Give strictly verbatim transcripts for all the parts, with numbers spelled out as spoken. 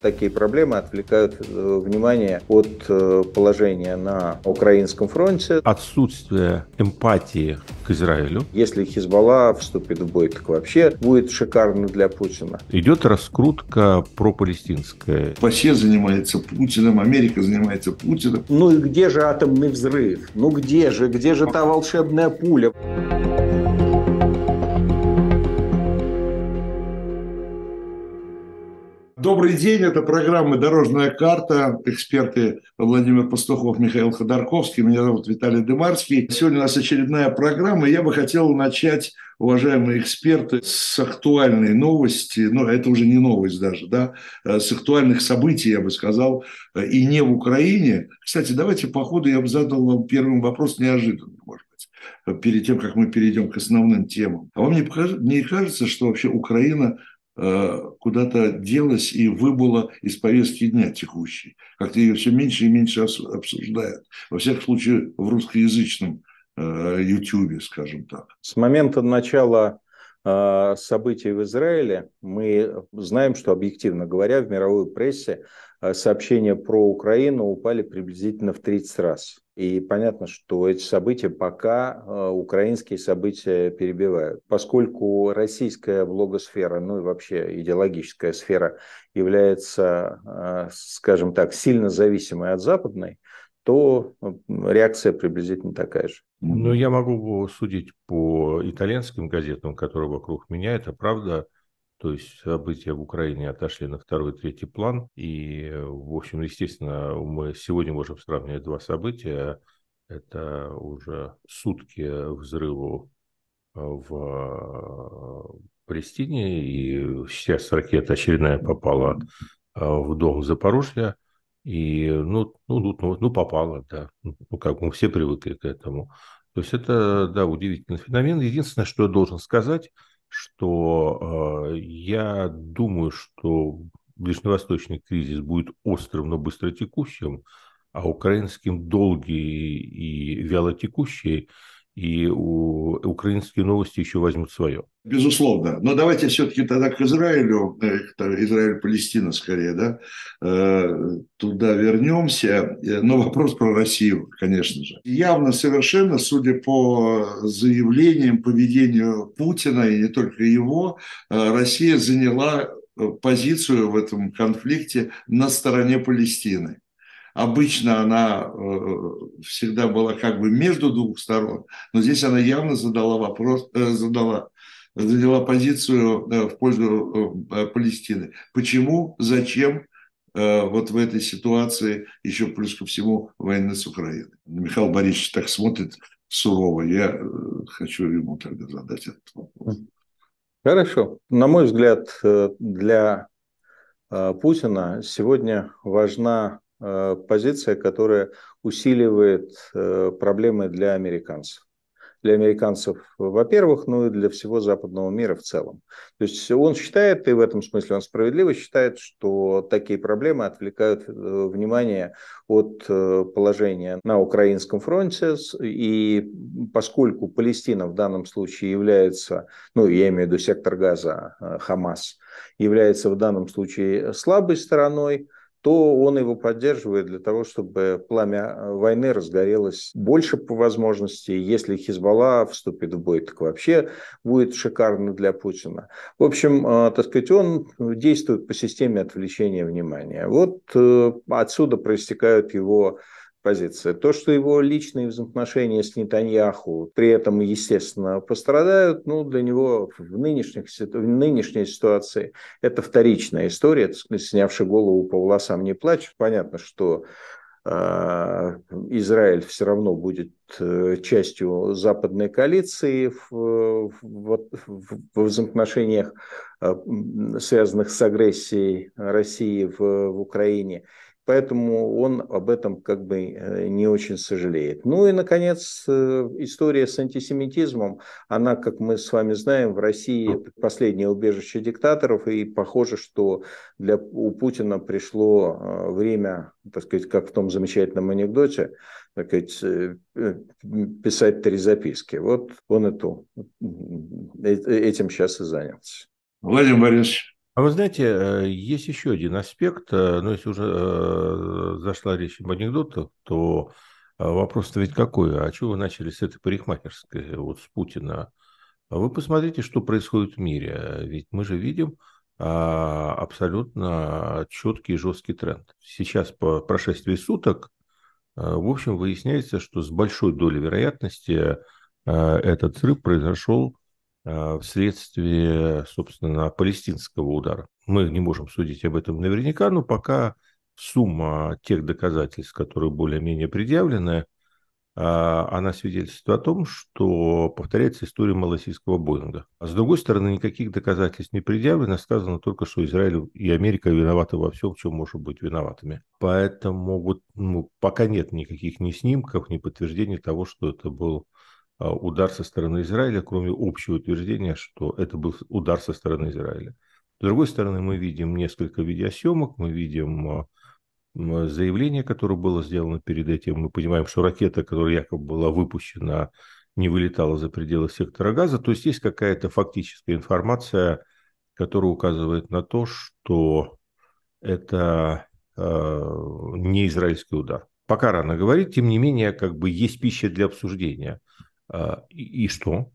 Такие проблемы отвлекают внимание от положения на украинском фронте. Отсутствие эмпатии к Израилю. Если Хезболла вступит в бой, так вообще будет шикарно для Путина. Идет раскрутка пропалестинская. ПАСЕ занимается Путиным, Америка занимается Путиным. Ну и где же атомный взрыв? Ну где же? Где же та волшебная пуля? Добрый день, это программа «Дорожная карта». Эксперты Владимир Пастухов, Михаил Ходорковский. Меня зовут Виталий Дымарский. Сегодня у нас очередная программа. Я бы хотел начать, уважаемые эксперты, с актуальной новости. Ну, это уже не новость даже, да? С актуальных событий, я бы сказал, и не в Украине. Кстати, давайте по ходу я бы задал вам первый вопрос неожиданный, может быть, перед тем, как мы перейдем к основным темам. А вам не кажется, что вообще Украина куда-то делась и выбыла из повестки дня текущей. Как-то ее все меньше и меньше обсуждают. Во всяком случае, в русскоязычном Ютьюбе, скажем так. С момента начала событий в Израиле мы знаем, что, объективно говоря, в мировой прессе сообщения про Украину упали приблизительно в тридцать раз. И понятно, что эти события пока украинские события перебивают. Поскольку российская блогосфера, ну и вообще идеологическая сфера является, скажем так, сильно зависимой от западной, то реакция приблизительно такая же. Ну, я могу судить по итальянским газетам, которые вокруг меня, это правда. То есть события в Украине отошли на второй, третий план. И, в общем, естественно, мы сегодня можем сравнивать два события. Это уже сутки взрыву в Палестине. И сейчас ракета очередная попала в дом Запорожья. И, ну, ну, ну, ну попала, да. Ну, как мы все привыкли к этому. То есть это, да, удивительный феномен. Единственное, что я должен сказать, что э, я думаю, что ближневосточный кризис будет острым, но быстротекущим, а украинским долгий и вялотекущий, и у, украинские новости еще возьмут свое. Безусловно. Но давайте все-таки тогда к Израилю, Израиль-Палестина скорее, да, туда вернемся. Но вопрос про Россию, конечно же. Явно совершенно, судя по заявлениям, поведению Путина и не только его, Россия заняла позицию в этом конфликте на стороне Палестины. Обычно она всегда была как бы между двух сторон, но здесь она явно задала вопрос, задала, задала позицию в пользу Палестины. Почему, зачем вот в этой ситуации еще плюс ко всему войны с Украиной? Михаил Борисович так смотрит сурово, я хочу ему тогда задать этот вопрос. Хорошо. На мой взгляд, для Путина сегодня важна позиция, которая усиливает проблемы для американцев. Для американцев, во-первых, ну и для всего западного мира в целом. То есть он считает, и в этом смысле он справедливо считает, что такие проблемы отвлекают внимание от положения на украинском фронте. И поскольку Палестина в данном случае является, ну я имею в виду сектор Газа, Хамас, является в данном случае слабой стороной, то он его поддерживает для того, чтобы пламя войны разгорелось больше по возможности. Если Хезболла вступит в бой, так вообще будет шикарно для Путина. В общем, так сказать, он действует по системе отвлечения внимания. Вот отсюда проистекают его позиции. То, что его личные взаимоотношения с Нетаньяху при этом, естественно, пострадают, ну, для него в, нынешних, в нынешней ситуации это вторичная история, снявши голову по волосам не плачь. Понятно, что Израиль все равно будет частью западной коалиции в, в, в, в взаимоотношениях, связанных с агрессией России в, в Украине. Поэтому он об этом как бы не очень сожалеет. Ну и, наконец, история с антисемитизмом. Она, как мы с вами знаем, в России последнее убежище диктаторов. И похоже, что для, у Путина пришло время, так сказать, как в том замечательном анекдоте, так сказать, писать три записки. Вот он эту, этим сейчас и занялся. Владимир Борисович. А вы знаете, есть еще один аспект, но если уже зашла речь об анекдотах, то вопрос-то ведь какой? А чего вы начали с этой парикмахерской, вот с Путина? Вы посмотрите, что происходит в мире, ведь мы же видим абсолютно четкий и жесткий тренд. Сейчас по прошествии суток, в общем, выясняется, что с большой долей вероятности этот взрыв произошел вследствие, собственно, палестинского удара. Мы не можем судить об этом наверняка, но пока сумма тех доказательств, которые более-менее предъявлены, она свидетельствует о том, что повторяется история малосийского Боинга. А с другой стороны, никаких доказательств не предъявлено, сказано только, что Израиль и Америка виноваты во всем, в чем может быть виноватыми. Поэтому вот, ну, пока нет никаких ни снимков, ни подтверждений того, что это был удар со стороны Израиля, кроме общего утверждения, что это был удар со стороны Израиля. С другой стороны, мы видим несколько видеосъемок, мы видим заявление, которое было сделано перед этим. Мы понимаем, что ракета, которая якобы была выпущена, не вылетала за пределы сектора Газа. То есть есть какая-то фактическая информация, которая указывает на то, что это э, не израильский удар. Пока рано говорить, тем не менее, как бы есть пища для обсуждения. И, и что?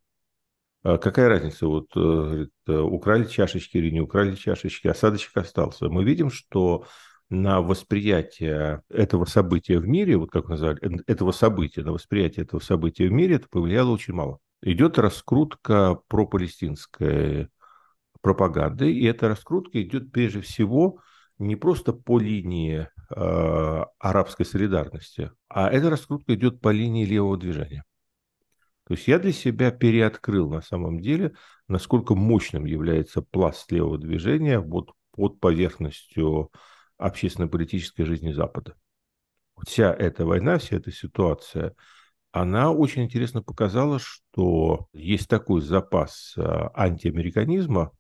Какая разница, вот говорит, украли чашечки или не украли чашечки, осадочек остался. Мы видим, что на восприятие этого события в мире, вот как назвали, этого события, на восприятие этого события в мире это повлияло очень мало. Идет раскрутка пропалестинской пропаганды, и эта раскрутка идет прежде всего не просто по линии э, арабской солидарности, а эта раскрутка идет по линии левого движения. То есть я для себя переоткрыл на самом деле, насколько мощным является пласт левого движения вот под поверхностью общественно-политической жизни Запада. Вся эта война, вся эта ситуация, она очень интересно показала, что есть такой запас антиамериканизма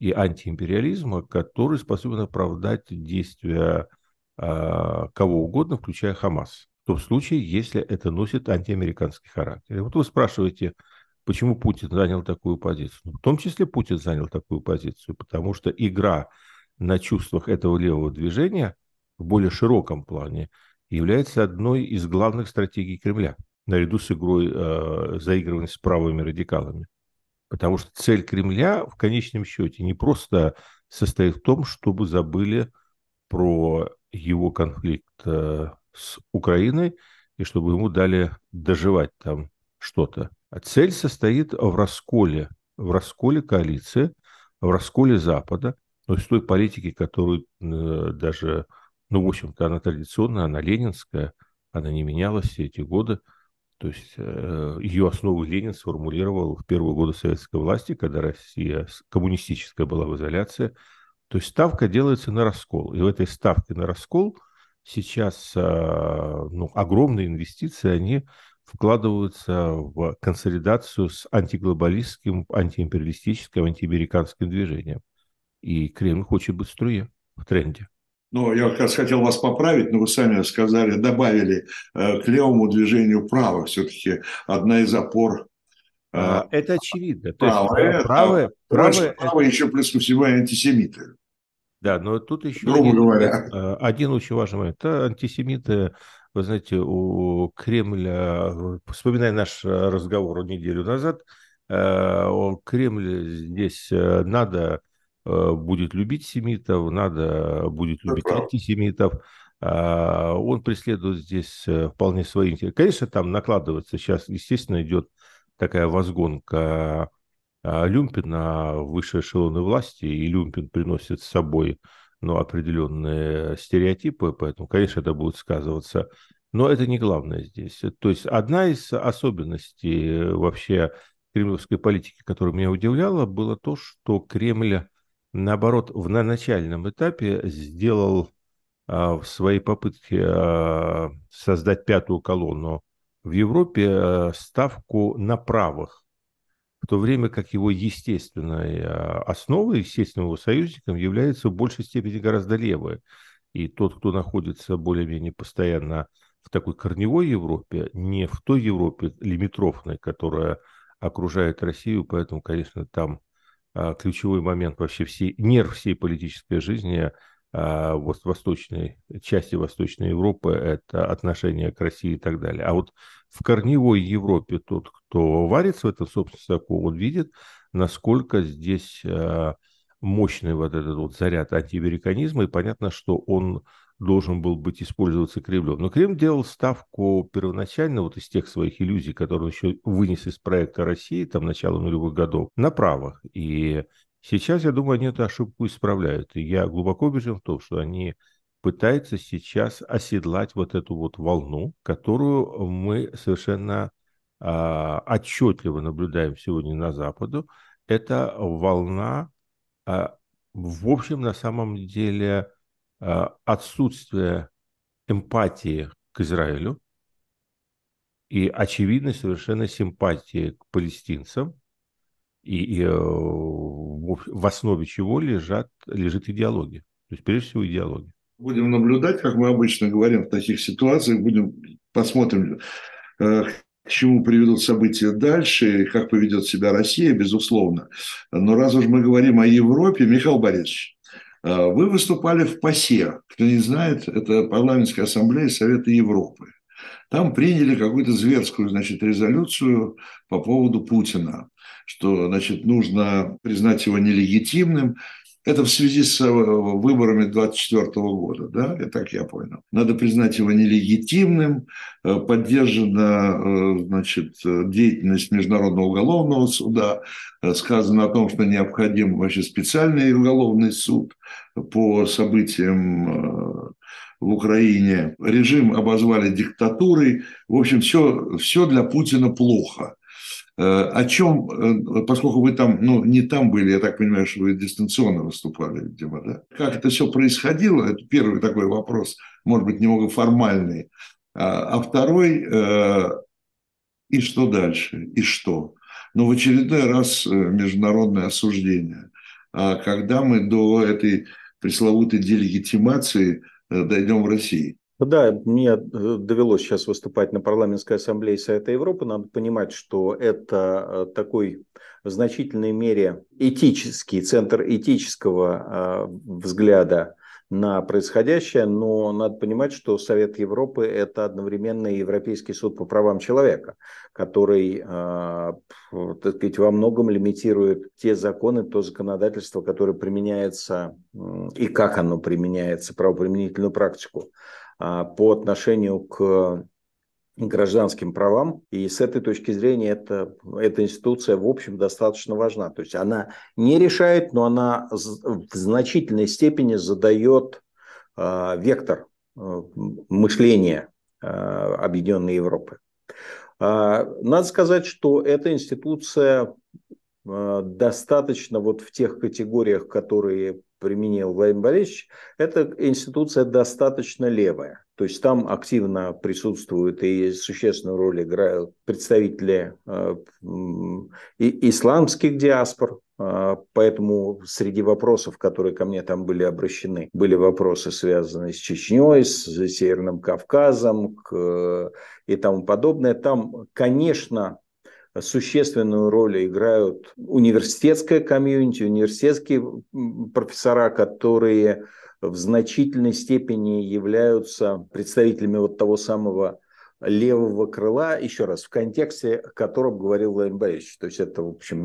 и антиимпериализма, который способен оправдать действия кого угодно, включая Хамас, в том случае, если это носит антиамериканский характер. И вот вы спрашиваете, почему Путин занял такую позицию? Ну, в том числе Путин занял такую позицию, потому что игра на чувствах этого левого движения в более широком плане является одной из главных стратегий Кремля, наряду с игрой э, заигрывания с правыми радикалами. Потому что цель Кремля в конечном счете не просто состоит в том, чтобы забыли про его конфликт э, с Украиной и чтобы ему дали доживать там что-то. А цель состоит в расколе, в расколе коалиции, в расколе Запада, то есть той политики, которую даже, ну, в общем-то, она традиционная, она ленинская, она не менялась все эти годы. То есть ее основу Ленин сформулировал в первые годы советской власти, когда Россия коммунистическая была в изоляции. То есть ставка делается на раскол. И в этой ставке на раскол сейчас, ну, огромные инвестиции, они вкладываются в консолидацию с антиглобалистским, антиимпериалистическим, антиамериканским движением. И Кремль хочет быть в струе, в тренде. Ну, я как раз хотел вас поправить, но вы сами сказали, добавили э, к левому движению право. Все-таки одна из опор. Э, это очевидно. Правое, правое, правое, правое еще плюс ко всему антисемиты. Да, но тут еще один, один очень важный момент. Это антисемиты, вы знаете, у Кремля, вспоминая наш разговор неделю назад, Кремль здесь надо будет любить семитов, надо будет любить да, антисемитов. Он преследует здесь вполне свои интересы. Конечно, там накладывается сейчас, естественно, идет такая возгонка Люмпина в высшие эшелоны власти, и Люмпин приносит с собой, ну, определенные стереотипы, поэтому, конечно, это будет сказываться. Но это не главное здесь. То есть одна из особенностей вообще кремлевской политики, которая меня удивляла, было то, что Кремль, наоборот, в, на начальном этапе сделал а, в своей попытке а, создать пятую колонну в Европе а, ставку на правых, в то время как его естественной основой, естественным его союзником являются в большей степени гораздо левые. И тот, кто находится более-менее постоянно в такой корневой Европе, не в той Европе лимитрофной, которая окружает Россию, поэтому, конечно, там ключевой момент вообще всей, нерв всей политической жизни вот восточной части Восточной Европы, это отношение к России и так далее. А вот в корневой Европе тот, кто варится в этом собственном соку, он видит, насколько здесь мощный вот этот вот заряд антиамериканизма, и понятно, что он должен был быть использоваться Кремлем. Но Кремль делал ставку первоначально вот из тех своих иллюзий, которые он еще вынес из проекта России, там, начала нулевых годов, на правых. И сейчас, я думаю, они эту ошибку исправляют. И я глубоко убежден в том, что они пытаются сейчас оседлать вот эту вот волну, которую мы совершенно а, отчетливо наблюдаем сегодня на Западе. Это волна, а, в общем, на самом деле... отсутствие эмпатии к Израилю и очевидной совершенно симпатии к палестинцам, и, и в основе чего лежат, лежит идеология. То есть, прежде всего, идеология. Будем наблюдать, как мы обычно говорим в таких ситуациях, будем посмотрим, к чему приведут события дальше, как поведет себя Россия, безусловно. Но раз уж мы говорим о Европе, Михаил Борисович, вы выступали в ПАСЕ, кто не знает, это парламентская ассамблея Совета Европы. Там приняли какую-то зверскую, значит, резолюцию по поводу Путина, что, значит, нужно признать его нелегитимным. Это в связи с выборами двадцать четвёртого года, да, я так я понял. Надо признать его нелегитимным, поддержана, значит, деятельность Международного уголовного суда, сказано о том, что необходим вообще специальный уголовный суд по событиям в Украине. Режим обозвали диктатурой. В общем, все, все для Путина плохо. О чем, поскольку вы там, ну, не там были, я так понимаю, что вы дистанционно выступали, видимо, да? Как это все происходило, это первый такой вопрос, может быть, немного формальный. А второй, и что дальше, и что? Ну, в очередной раз международное осуждение. А когда мы до этой пресловутой делегитимации дойдем в России? Да, мне довелось сейчас выступать на парламентской ассамблее Совета Европы. Надо понимать, что это такой в значительной мере этический, центр этического взгляда на происходящее. Но надо понимать, что Совет Европы – это одновременно Европейский суд по правам человека, который, так сказать, во многом лимитирует те законы, то законодательство, которое применяется и как оно применяется, правоприменительную практику по отношению к гражданским правам. И с этой точки зрения это, эта институция, в общем, достаточно важна. То есть она не решает, но она в значительной степени задает э, вектор э, мышления э, Объединенной Европы. Э, надо сказать, что эта институция э, достаточно вот в тех категориях, которые... применил Владимир Борисович, эта институция достаточно левая. То есть там активно присутствуют и существенную роль играют представители э, и, исламских диаспор. Э, поэтому среди вопросов, которые ко мне там были обращены, были вопросы, связанные с Чечней, с Северным Кавказом к, э, и тому подобное. Там, конечно... существенную роль играют университетская комьюнити, университетские профессора, которые в значительной степени являются представителями вот того самого левого крыла, еще раз, в контексте, о котором говорил Владимир Борисович. То есть это, в общем,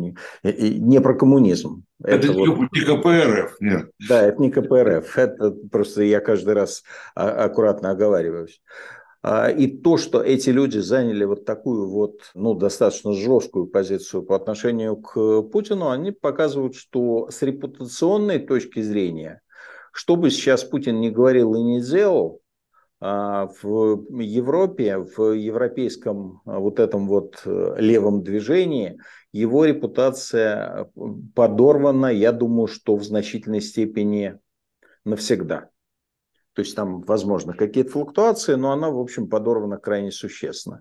не, не про коммунизм. Это, это не, вот... не КПРФ. Нет. Да, это не КПРФ. Это просто я каждый раз аккуратно оговариваюсь. И то, что эти люди заняли вот такую вот, ну, достаточно жесткую позицию по отношению к Путину, они показывают, что с репутационной точки зрения, что бы сейчас Путин ни говорил и не делал, в Европе, в европейском вот этом вот левом движении, его репутация подорвана, я думаю, что в значительной степени навсегда. То есть там, возможно, какие-то флуктуации, но она, в общем, подорвана крайне существенно.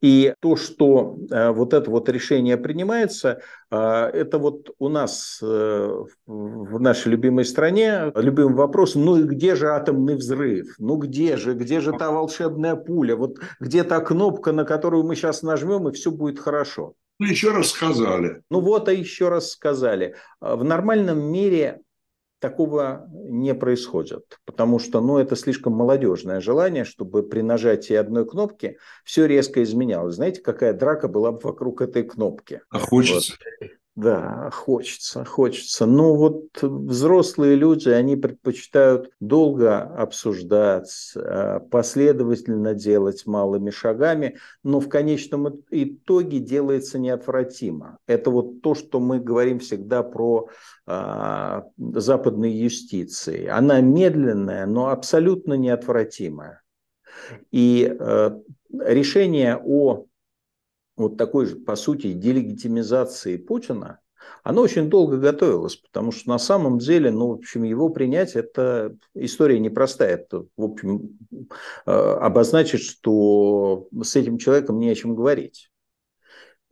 И то, что э, вот это вот решение принимается, э, это вот у нас э, в нашей любимой стране любимый вопрос: ну и где же атомный взрыв? Ну где же? Где же та волшебная пуля? Вот где та кнопка, на которую мы сейчас нажмем, и все будет хорошо. еще раз сказали. Ну вот, а еще раз сказали. В нормальном мире такого не происходит, потому что ну, это слишком молодежное желание, чтобы при нажатии одной кнопки все резко изменялось. Знаете, какая драка была бы вокруг этой кнопки? А хочется. Вот. Да, хочется, хочется. Но вот взрослые люди, они предпочитают долго обсуждать, последовательно делать малыми шагами, но в конечном итоге делается неотвратимо. Это вот то, что мы говорим всегда про а, западные юстиции. Она медленная, но абсолютно неотвратимая. И а, решение о... вот такой же, по сути, делегитимизации Путина, оно очень долго готовилось, потому что на самом деле, ну, в общем, его принять, это история непростая. Это, в общем, обозначит, что с этим человеком не о чем говорить.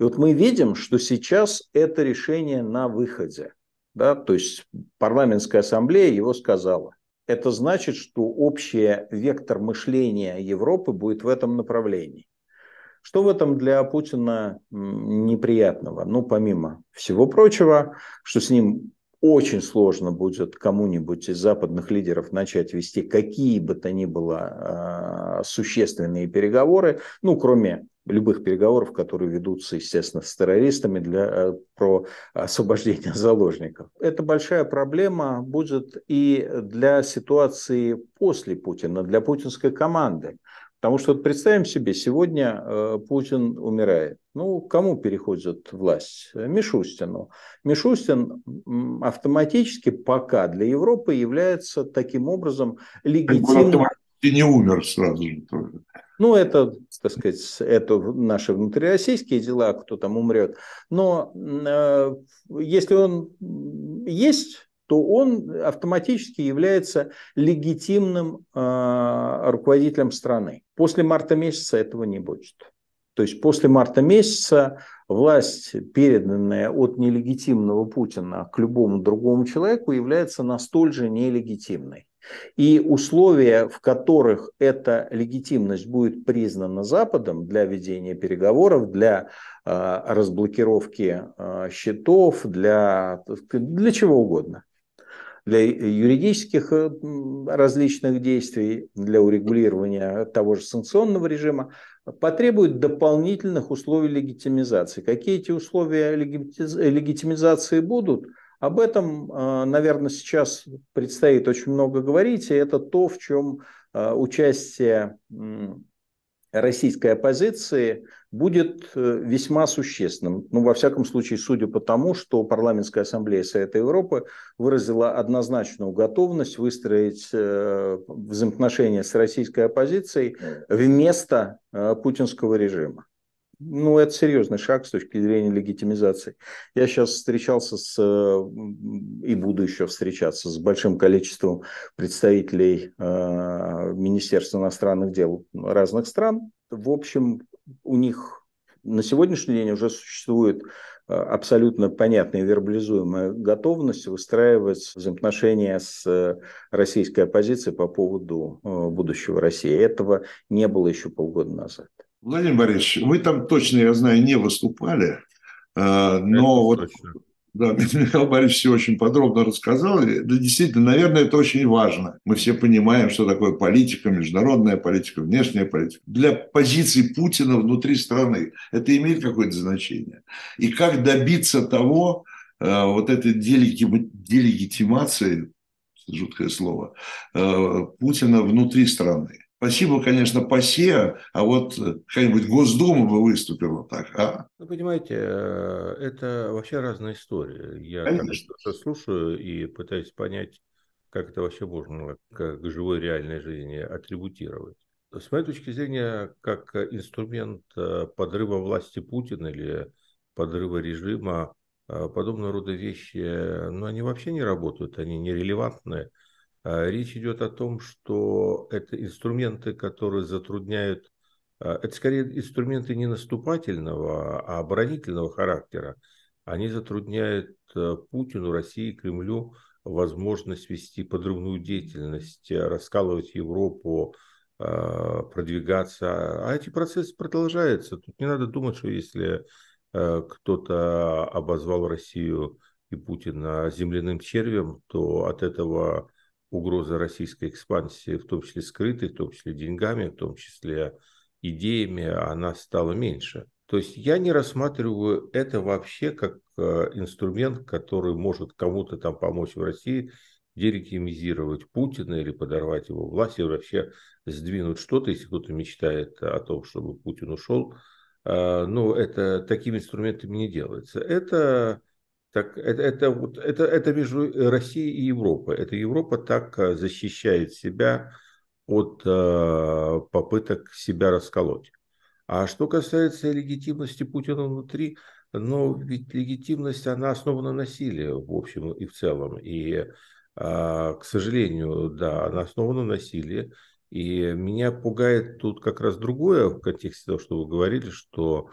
И вот мы видим, что сейчас это решение на выходе. Да? То есть парламентская ассамблея его сказала. Это значит, что общий вектор мышления Европы будет в этом направлении. Что в этом для Путина неприятного? Ну, помимо всего прочего, что с ним очень сложно будет кому-нибудь из западных лидеров начать вести какие бы то ни было существенные переговоры, ну, кроме любых переговоров, которые ведутся, естественно, с террористами для, про освобождение заложников. Это большая проблема будет и для ситуации после Путина, для путинской команды. Потому что представим себе, сегодня Путин умирает. Ну, кому переходит власть? Мишустину. Мишустин автоматически пока для Европы является таким образом легитимным. И не умер сразу же тоже. Ну, это, так сказать, это наши внутрироссийские дела, кто там умрет. Но э, если он есть, то он автоматически является легитимным э, руководителем страны. После марта месяца этого не будет. То есть после марта месяца власть, переданная от нелегитимного Путина к любому другому человеку, является настолько нелегитимной. И условия, в которых эта легитимность будет признана Западом для ведения переговоров, для э, разблокировки э, счетов, для, для чего угодно. Для юридических различных действий, для урегулирования того же санкционного режима, потребует дополнительных условий легитимизации. Какие эти условия легитимизации будут, об этом, наверное, сейчас предстоит очень много говорить, и это то, в чем участие российской оппозиции будет весьма существенным. Ну, во всяком случае, судя по тому, что парламентская ассамблея Совета Европы выразила однозначную готовность выстроить взаимоотношения с российской оппозицией вместо путинского режима. Ну, это серьезный шаг с точки зрения легитимизации. Я сейчас встречался с, и буду еще встречаться с большим количеством представителей Министерства иностранных дел разных стран. В общем, у них на сегодняшний день уже существует абсолютно понятная и вербализуемая готовность выстраивать взаимоотношения с российской оппозицией по поводу будущего России. Этого не было еще полгода назад. Владимир Борисович, вы там точно, я знаю, не выступали, но вот, да, Михаил Борисович все очень подробно рассказал. Да, действительно, наверное, это очень важно. Мы все понимаем, что такое политика, международная политика, внешняя политика. Для позиции Путина внутри страны это имеет какое-то значение. И как добиться того, вот этой делегитимации, жуткое слово, Путина внутри страны. Спасибо, конечно, ПАСЕ, а вот какая-нибудь Госдума бы выступила так. А? Ну, понимаете, это вообще разная история. Я что-то слушаю и пытаюсь понять, как это вообще можно к живой реальной жизни атрибутировать. С моей точки зрения, как инструмент подрыва власти Путина или подрыва режима, подобного рода вещи, ну, они вообще не работают, они нерелевантны. Речь идет о том, что это инструменты, которые затрудняют... Это скорее инструменты не наступательного, а оборонительного характера. Они затрудняют Путину, России, Кремлю возможность вести подрывную деятельность, раскалывать Европу, продвигаться. А эти процессы продолжаются. Тут не надо думать, что если кто-то обозвал Россию и Путина земляным червем, то от этого угроза российской экспансии, в том числе скрытой, в том числе деньгами, в том числе идеями, она стала меньше. То есть я не рассматриваю это вообще как инструмент, который может кому-то там помочь в России делегитимизировать Путина или подорвать его власть, и вообще сдвинуть что-то, если кто-то мечтает о том, чтобы Путин ушел. Но это такими инструментами не делается. Это, так, это, это, вот, это, это между Россией и Европой. Это Европа так защищает себя от попыток себя расколоть. А что касается легитимности Путина внутри, ну ведь легитимность, она основана на силе в общем и в целом. И, к сожалению, да, она основана на силе. И меня пугает тут как раз другое в контексте того, что вы говорили, что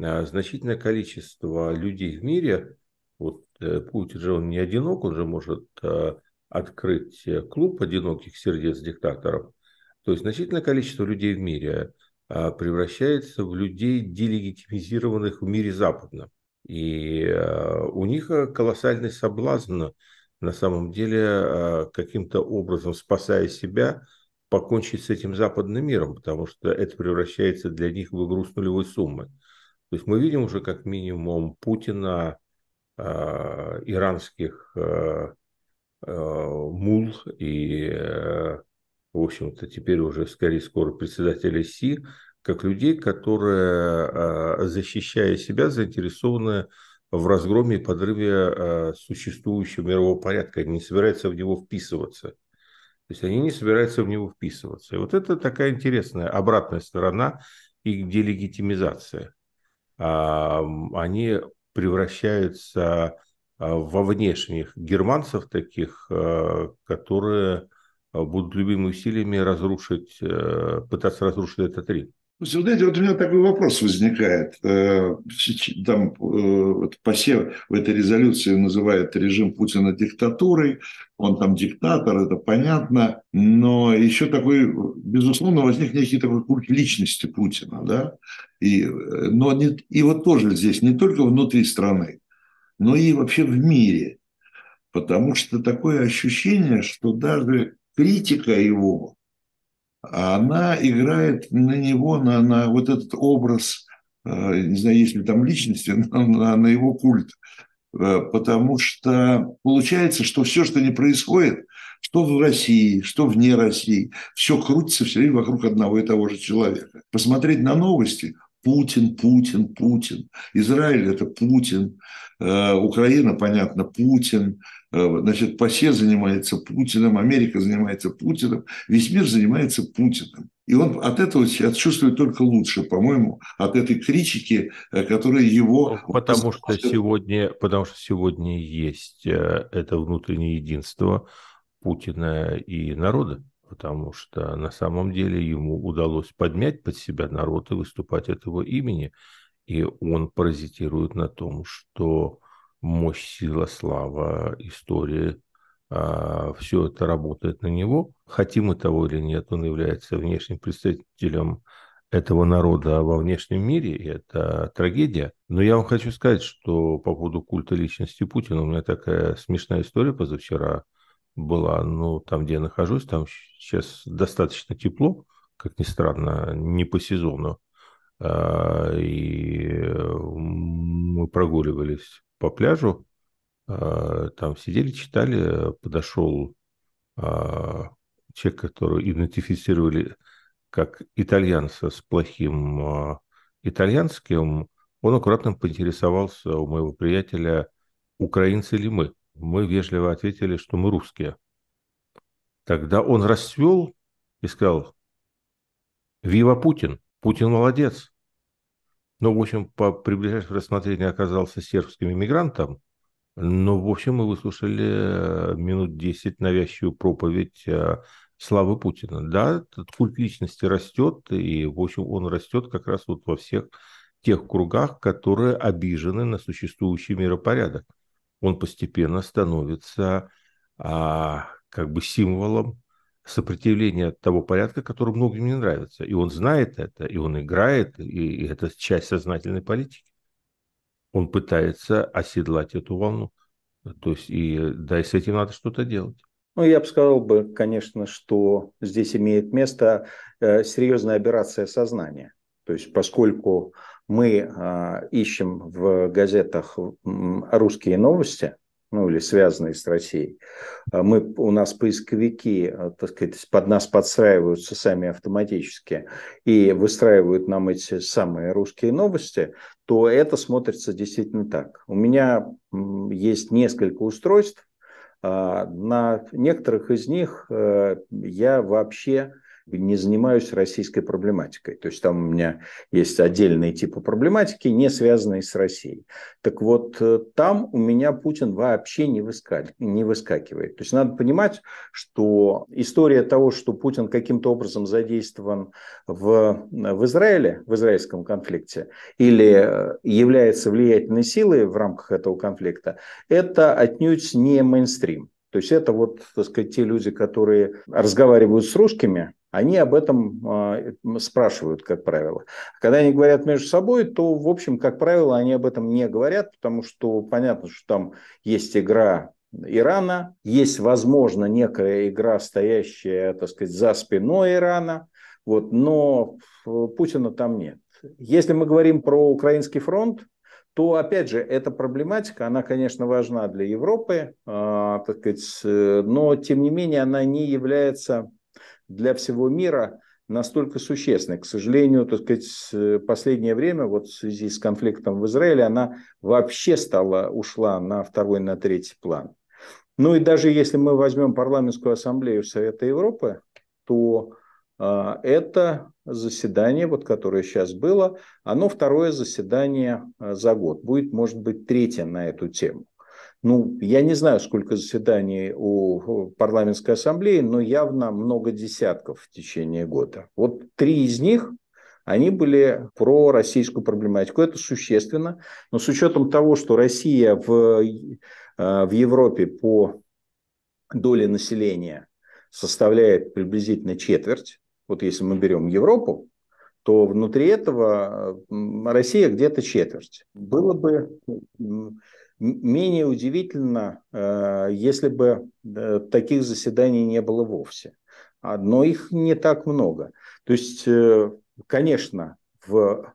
значительное количество людей в мире, вот Путин же он не одинок, он же может открыть клуб одиноких сердец диктаторов. То есть значительное количество людей в мире превращается в людей, делегитимизированных в мире западном. И у них колоссальный соблазн, на самом деле, каким-то образом, спасая себя, покончить с этим западным миром, потому что это превращается для них в игру с нулевой суммой. То есть мы видим уже как минимум Путина, э, иранских э, э, мул и, э, в общем-то, теперь уже скорее скоро председателя Си, как людей, которые, э, защищая себя, заинтересованы в разгроме и подрыве э, существующего мирового порядка, они не собираются в него вписываться. То есть они не собираются в него вписываться. И вот это такая интересная обратная сторона их делегитимизации. Они превращаются во внешних германцев таких, которые будут любыми усилиями разрушить, пытаться разрушить этот Рим. Вы знаете, вот у меня такой вопрос возникает. Там ПАСЕ в этой резолюции называет режим Путина диктатурой. Он там диктатор, это понятно. Но еще такой, безусловно, возник некий такой культ личности Путина. Да? И, но не, и вот тоже здесь не только внутри страны, но и вообще в мире. Потому что такое ощущение, что даже критика его... она играет на него, на, на вот этот образ, не знаю, есть ли там личности, на, на его культ. Потому что получается, что все, что не происходит, что в России, что вне России, все крутится все время вокруг одного и того же человека. Посмотреть на новости – Путин, Путин, Путин. Израиль – это Путин. Украина, понятно, Путин. Значит, ПАСЕ занимается Путиным, Америка занимается Путиным, весь мир занимается Путиным. И он от этого себя чувствует только лучше, по-моему, от этой критики, которая его... Потому что сегодня, потому что сегодня есть это внутреннее единство Путина и народа, потому что на самом деле ему удалось подмять под себя народ и выступать от его имени. И он паразитирует на том, что мощь, сила, слава, история, все это работает на него. Хотим мы того или нет, он является внешним представителем этого народа во внешнем мире, и это трагедия. Но я вам хочу сказать, что по поводу культа личности Путина, у меня такая смешная история позавчера была. Ну, там, где я нахожусь, там сейчас достаточно тепло, как ни странно, не по сезону. И мы прогуливались по пляжу, там сидели, читали, подошел человек, которого идентифицировали как итальянца с плохим итальянским, он аккуратно поинтересовался у моего приятеля, украинцы ли мы. Мы вежливо ответили, что мы русские. Тогда он расцвел и сказал: «Вива Путин! Путин молодец». Ну, в общем, по приближающему рассмотрению оказался сербским иммигрантом. Но, в общем, мы выслушали минут десять навязчивую проповедь славы Путина. Да, этот культ личности растет, и, в общем, он растет как раз вот во всех тех кругах, которые обижены на существующий миропорядок. Он постепенно становится а, как бы символом сопротивление того порядка, который многим не нравится. И он знает это, и он играет, и это часть сознательной политики. он пытается оседлать эту волну. То есть, и, да, и с этим надо что-то делать. Ну, я бы сказал, бы, конечно, что здесь имеет место серьезная аберрация сознания. То есть, поскольку мы ищем в газетах русские новости, ну, или связанные с Россией, мы, у нас поисковики, так сказать, под нас подстраиваются сами автоматически и выстраивают нам эти самые русские новости, то это смотрится действительно так. У меня есть несколько устройств, на некоторых из них я вообще не занимаюсь российской проблематикой. То есть там у меня есть отдельные типы проблематики, не связанные с Россией. Так вот, там у меня Путин вообще не выскакивает. То есть надо понимать, что история того, что Путин каким-то образом задействован в, в Израиле, в израильском конфликте, или является влиятельной силой в рамках этого конфликта, это отнюдь не мейнстрим. То есть это вот, так сказать, те люди, которые разговаривают с русскими, они об этом спрашивают, как правило. Когда они говорят между собой, то, в общем, как правило, они об этом не говорят, потому что понятно, что там есть игра Ирана, есть, возможно, некая игра, стоящая, так сказать, за спиной Ирана, вот, но Путина там нет. Если мы говорим про украинский фронт, то, опять же, эта проблематика, она, конечно, важна для Европы, так сказать, но, тем не менее, она не является для всего мира настолько существенной. К сожалению, так сказать, в последнее время, вот в связи с конфликтом в Израиле, она вообще стала, ушла на второй, на третий план. Ну и даже если мы возьмем парламентскую ассамблею Совета Европы, то это заседание, вот, которое сейчас было, оно второе заседание за год. Будет, может быть, третье на эту тему. Ну, я не знаю, сколько заседаний у парламентской ассамблеи, но явно много десятков в течение года. Вот три из них, они были про российскую проблематику. Это существенно. Но с учетом того, что Россия в, в Европе по доле населения составляет приблизительно четверть, вот если мы берем Европу, то внутри этого Россия где-то четверть. Было бы менее удивительно, если бы таких заседаний не было вовсе. Но их не так много. То есть, конечно, в,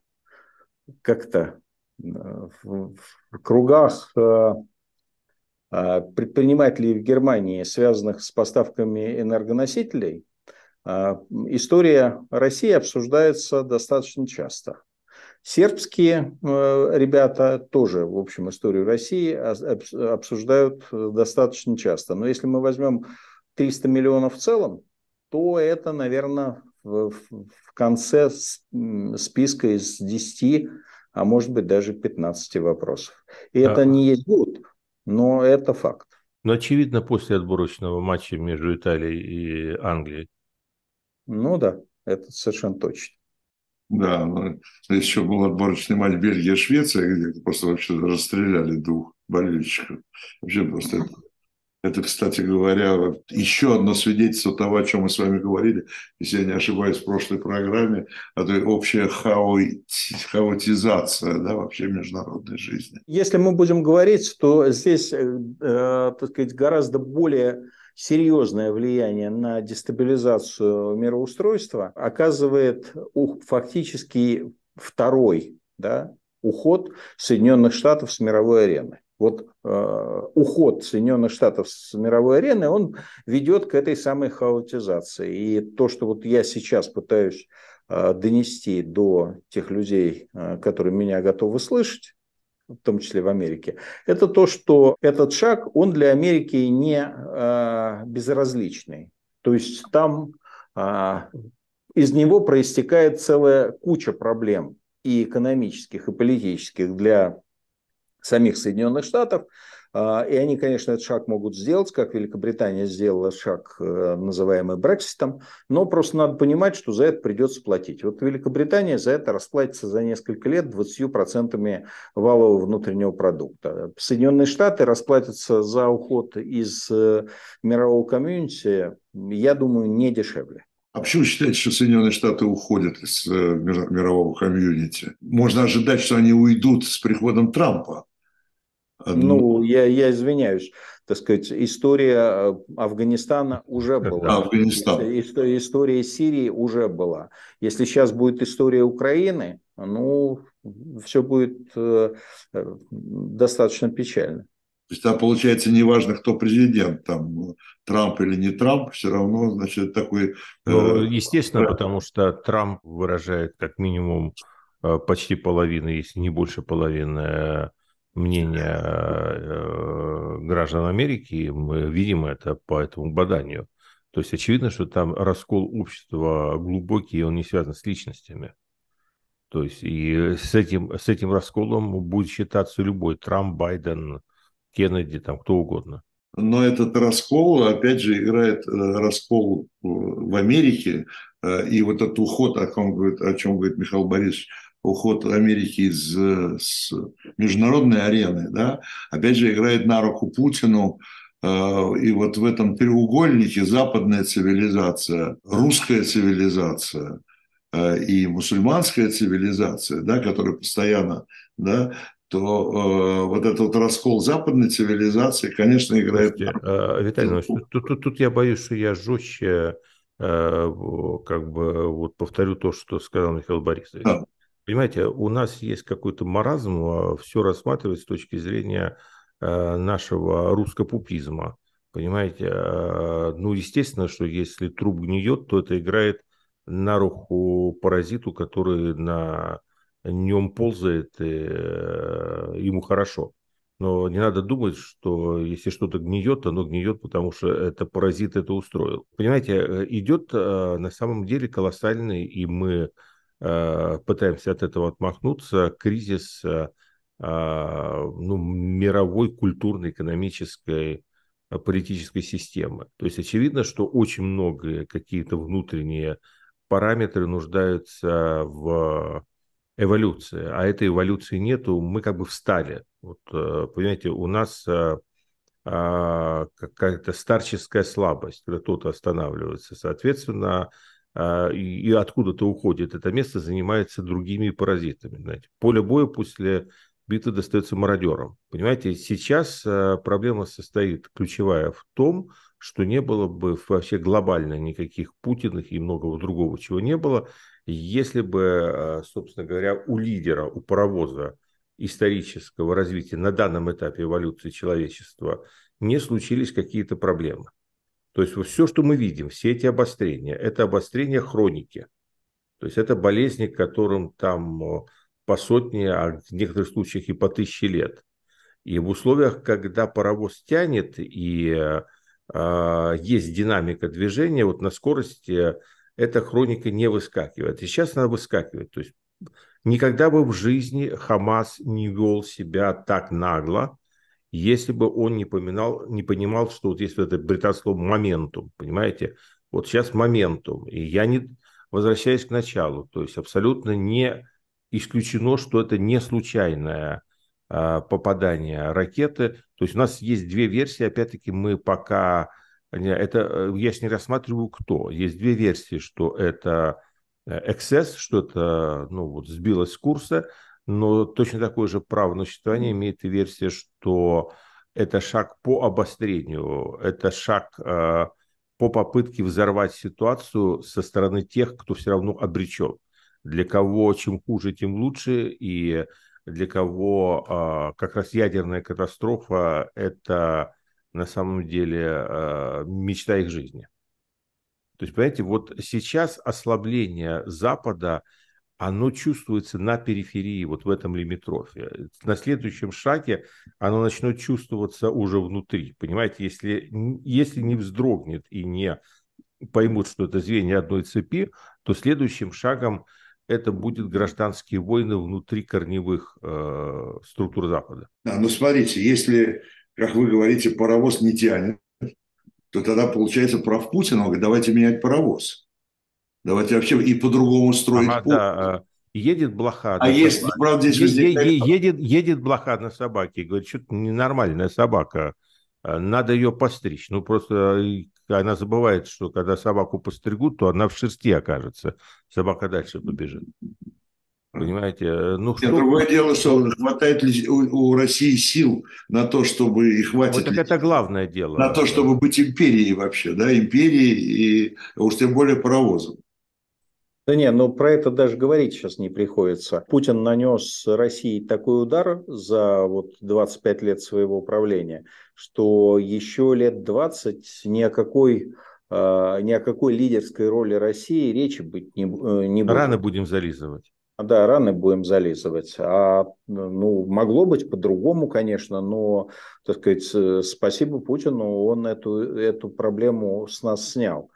как-то в кругах предпринимателей в Германии, связанных с поставками энергоносителей, история России обсуждается достаточно часто. Сербские ребята тоже, в общем, историю России обсуждают достаточно часто. Но если мы возьмем триста миллионов в целом, то это, наверное, в конце списка из десяти, а может быть даже пятнадцати вопросов. И а... это не есть год, но это факт. Но очевидно, после отборочного матча между Италией и Англией. Ну да, это совершенно точно. Да, ну, еще был отборочный матч Бельгия-Швеция, где просто вообще расстреляли двух болельщиков. Вообще просто это, это, кстати говоря, еще одно свидетельство того, о чем мы с вами говорили, если я не ошибаюсь, в прошлой программе, о той общей хаоти, хаотизации, да, вообще международной жизни. Если мы будем говорить, то здесь, э, так сказать, гораздо более серьезное влияние на дестабилизацию мироустройства оказывает фактически второй, да, уход Соединенных Штатов с мировой арены. Вот э, уход Соединенных Штатов с мировой арены, он ведет к этой самой хаотизации. И то, что вот я сейчас пытаюсь э, донести до тех людей, э, которые меня готовы слышать, в том числе в Америке, это то, что этот шаг, он для Америки не а, безразличный. То есть там а, из него проистекает целая куча проблем и экономических, и политических для самих Соединенных Штатов. А, и они, конечно, этот шаг могут сделать, как Великобритания сделала шаг, называемый Брекситом, но просто надо понимать, что за это придется платить. Вот Великобритания за это расплатится за несколько лет двадцатью процентами валового внутреннего продукта. Соединенные Штаты расплатятся за уход из мирового комьюнити, я думаю, не дешевле. А почему вы считаете, что Соединенные Штаты уходят из мирового комьюнити? Можно ожидать, что они уйдут с приходом Трампа. Ну, я, я извиняюсь, так сказать, история Афганистана уже была. Афганистан. История Сирии уже была. Если сейчас будет история Украины, ну, все будет достаточно печально. То есть, там, получается, неважно, кто президент, там, Трамп или не Трамп, все равно, значит, такой... Ну, естественно, э... потому что Трамп выражает как минимум почти половину, если не больше половины мнения граждан Америки, и мы видим это по этому баданию. То есть, очевидно, что там раскол общества глубокий, и он не связан с личностями. То есть, и с этим, с этим расколом будет считаться любой Трамп, Байден, Кеннеди, там кто угодно. Но этот раскол, опять же, играет раскол в Америке. И вот этот уход, о чем говорит, о чем говорит Михаил Борисович, уход Америки из с международной арены, да, опять же, играет на руку Путину. И вот в этом треугольнике западная цивилизация, русская цивилизация и мусульманская цивилизация, да, которая постоянно... Да, то э, вот этот вот раскол западной цивилизации, конечно, играет... Э, Виталий, тут, тут, тут я боюсь, что я жестче э, как бы вот повторю то, что сказал Михаил Борисович. Да. Понимаете, у нас есть какой-то маразм, все рассматривается с точки зрения э, нашего русскопупизма. Понимаете, э, ну, естественно, что если труп гниет, то это играет на руку паразиту, который на... нем ползает, и ему хорошо. Но не надо думать, что если что-то гниет, оно гниет, потому что это паразит это устроил. Понимаете, идет на самом деле колоссальный, и мы пытаемся от этого отмахнуться, кризис ну, мировой культурно-экономической политической системы. То есть очевидно, что очень много какие-то внутренние параметры нуждаются в... эволюция, а этой эволюции нету, мы как бы встали. Вот, понимаете, у нас какая-то старческая слабость, когда кто-то останавливается, соответственно, и откуда-то уходит это место, занимается другими паразитами. Знаете. Поле боя после битвы достается мародерам. Понимаете, сейчас проблема состоит ключевая в том, что не было бы вообще глобально никаких Путиных и многого другого, чего не было, если бы, собственно говоря, у лидера, у паровоза исторического развития на данном этапе эволюции человечества не случились какие-то проблемы. То есть все, что мы видим, все эти обострения, это обострение хроники. То есть это болезни, которым там по сотне, а в некоторых случаях и по тысяче лет. И в условиях, когда паровоз тянет и... есть динамика движения, вот на скорости эта хроника не выскакивает. И сейчас она выскакивает. То есть никогда бы в жизни Хамас не вел себя так нагло, если бы он не, поминал, не понимал, что вот есть вот это британское слово «моментум». Понимаете? Вот сейчас «моментум». И я не возвращаюсь к началу. То есть абсолютно не исключено, что это не случайное попадания ракеты. То есть у нас есть две версии, опять-таки мы пока... Это, я же не рассматриваю, кто. Есть две версии, что это эксцесс, что это ну, вот, сбилось с курса, но точно такое же право на существование имеет и версия, что это шаг по обострению, это шаг э, по попытке взорвать ситуацию со стороны тех, кто все равно обречен. Для кого чем хуже, тем лучше, и для кого как раз ядерная катастрофа – это на самом деле мечта их жизни. То есть, понимаете, вот сейчас ослабление Запада, оно чувствуется на периферии, вот в этом лимитрофе. На следующем шаге оно начнет чувствоваться уже внутри. Понимаете, если, если не вздрогнет и не поймут, что это звенья одной цепи, то следующим шагом это будут гражданские войны внутри корневых э, структур Запада. Да, ну смотрите, если, как вы говорите, паровоз не тянет, то тогда получается прав Путин, он говорит, давайте менять паровоз. Давайте вообще и по-другому строить ага, путь. Да. Едет блоха. А если, правда, здесь возникает... едет, едет блоха на собаке и говорит, что-то ненормальная собака, надо ее постричь. Ну просто она забывает, что когда собаку постригут, то она в шерсти окажется. Собака дальше побежит. Понимаете? Ну, что... Другое дело, что хватает ли у, у России сил на то, чтобы и хватит. Вот так это главное дело. На то, чтобы быть империей вообще, да, империей и уж тем более паровозом. Да нет, но про это даже говорить сейчас не приходится. Путин нанес России такой удар за вот двадцать пять лет своего правления, что еще лет двадцать ни о какой, э, ни о какой лидерской роли России речи быть не, э, не будет. Рано будем зализывать. Да, раны будем зализывать. А, ну, могло быть по-другому, конечно, но, так сказать, спасибо Путину, он эту, эту проблему с нас снял.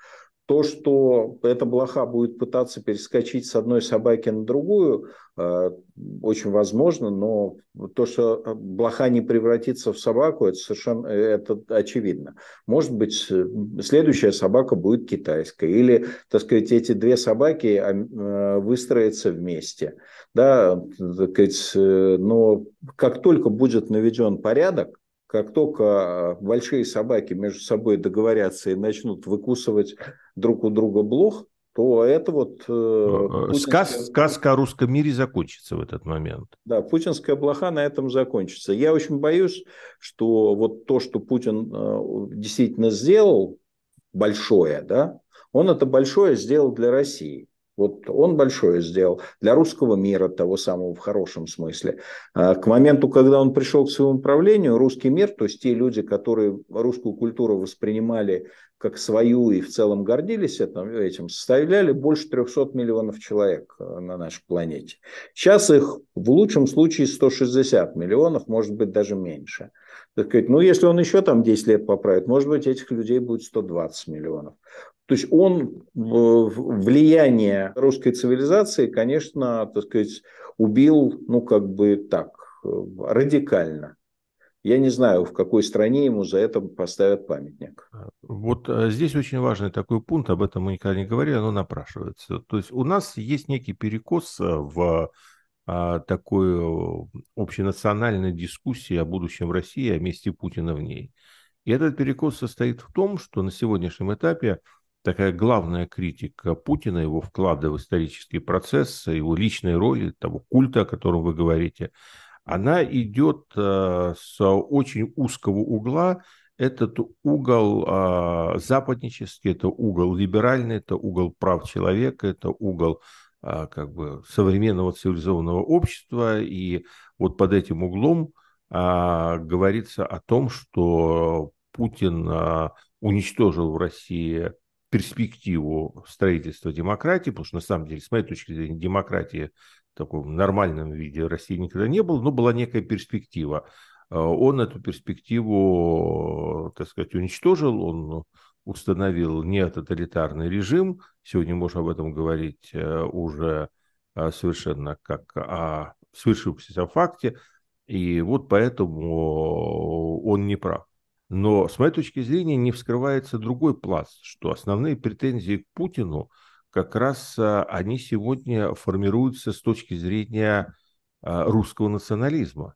То, что эта блоха будет пытаться перескочить с одной собаки на другую, очень возможно, но то, что блоха не превратится в собаку, это совершенно это очевидно. Может быть, следующая собака будет китайская, или, так сказать, эти две собаки выстроятся вместе. Да? Но как только будет наведен порядок, как только большие собаки между собой договорятся и начнут выкусывать друг у друга блох, то это вот... Э, Сказ, путинская... Сказка о русском мире закончится в этот момент. Да, путинская блоха на этом закончится. Я очень боюсь, что вот то, что Путин э, действительно сделал, большое, да, он это большое сделал для России. Вот он большое сделал для русского мира, того самого в хорошем смысле. К моменту, когда он пришел к своему правлению, русский мир, то есть те люди, которые русскую культуру воспринимали как свою и в целом гордились этим, составляли больше трёхсот миллионов человек на нашей планете. Сейчас их в лучшем случае сто шестьдесят миллионов, может быть, даже меньше. Так сказать, ну, если он еще там десять лет поправит, может быть, этих людей будет сто двадцать миллионов. То есть он влияние русской цивилизации, конечно, так сказать, убил, ну, как бы так, радикально. Я не знаю, в какой стране ему за это поставят памятник. Вот здесь очень важный такой пункт, об этом мы никогда не говорили, оно напрашивается. То есть у нас есть некий перекос в такой общенациональной дискуссии о будущем России, о месте Путина в ней. И этот перекос состоит в том, что на сегодняшнем этапе такая главная критика Путина, его вклада в исторический процесс, его личной роли, того культа, о котором вы говорите, она идет с очень узкого угла. Этот угол западнический, это угол либеральный, это угол прав человека, это угол как бы современного цивилизованного общества. И вот под этим углом говорится о том, что Путин уничтожил в России перспективу строительства демократии, потому что, на самом деле, с моей точки зрения, демократии в таком нормальном виде России никогда не было, но была некая перспектива. Он эту перспективу, так сказать, уничтожил, он установил нетоталитарный режим. Сегодня можно об этом говорить уже совершенно как о свершившемся факте, и вот поэтому он не прав. Но, с моей точки зрения, не вскрывается другой пласт, что основные претензии к Путину, как раз они сегодня формируются с точки зрения русского национализма.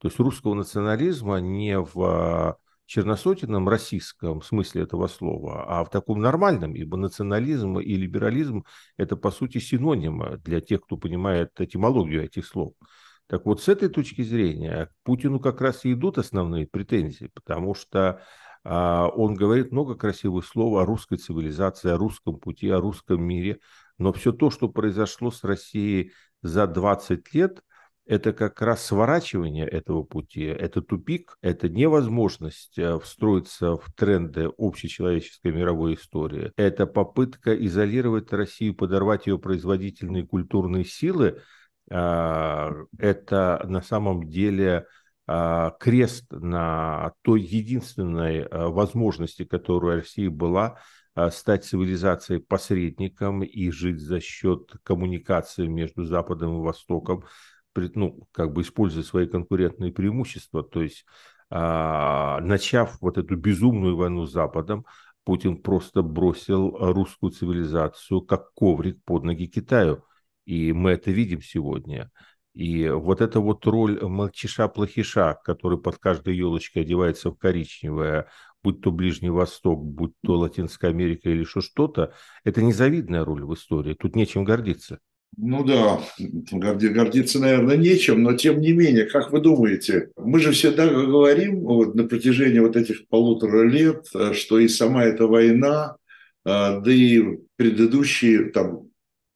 То есть русского национализма не в черносотенном российском смысле этого слова, а в таком нормальном, ибо национализм и либерализм – это, по сути, синонимы для тех, кто понимает этимологию этих слов. Так вот, с этой точки зрения к Путину как раз и идут основные претензии, потому что а, он говорит много красивых слов о русской цивилизации, о русском пути, о русском мире, но все то, что произошло с Россией за двадцать лет, это как раз сворачивание этого пути, это тупик, это невозможность встроиться в тренды общечеловеческой мировой истории, это попытка изолировать Россию, подорвать ее производительные культурные силы. Это на самом деле крест на той единственной возможности, которая у России была, стать цивилизацией посредником и жить за счет коммуникации между Западом и Востоком, ну, как бы используя свои конкурентные преимущества. То есть, начав вот эту безумную войну с Западом, Путин просто бросил русскую цивилизацию как коврик под ноги Китаю. И мы это видим сегодня. И вот эта вот роль мальчиша-плохиша, который под каждой елочкой одевается в коричневое, будь то Ближний Восток, будь то Латинская Америка или еще что-то, это незавидная роль в истории, тут нечем гордиться. Ну да, гордиться, наверное, нечем, но тем не менее, как вы думаете, мы же всегда говорим вот, на протяжении вот этих полутора лет, что и сама эта война, да и предыдущие там